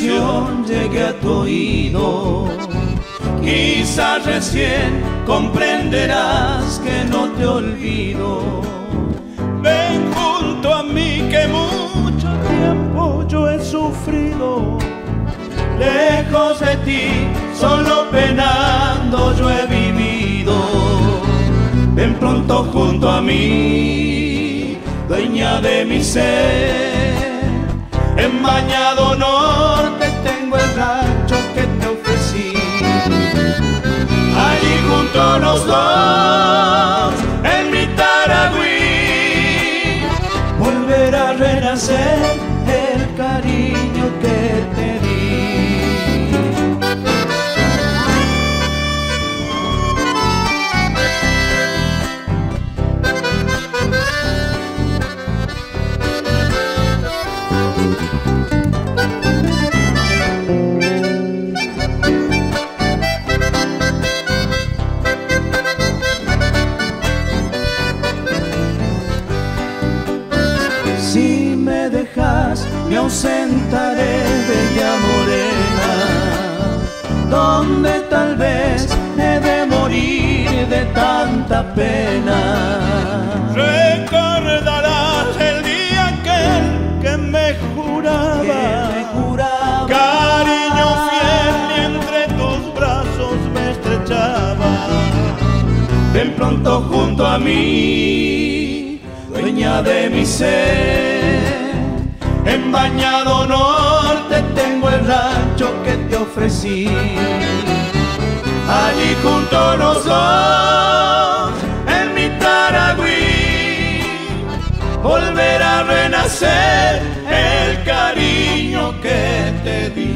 canción llegue a tu oído, quizás recién comprenderás que no te olvido. Ven junto a mí, que mucho tiempo yo he sufrido, lejos de ti, solo penando yo he vivido. Ven pronto junto a mí, dueña de mi ser. En Bañado Norte tengo el rancho que te ofrecí. Allí junto los dos, en mi Taragüí, volverá a renacer el cariño que te di. Si me dejas, me ausentaré, bella morena, donde tal vez he de morir de tanta pena. Recordarás el día aquel que me juraba cariño fiel, y entre tus brazos me estrechaba. Ven pronto junto a mí, dueña de mi ser. En Bañado Norte tengo el rancho que te ofrecí. Allí junto a los dos, en mi Taragüí, volverá a renacer el cariño que te di.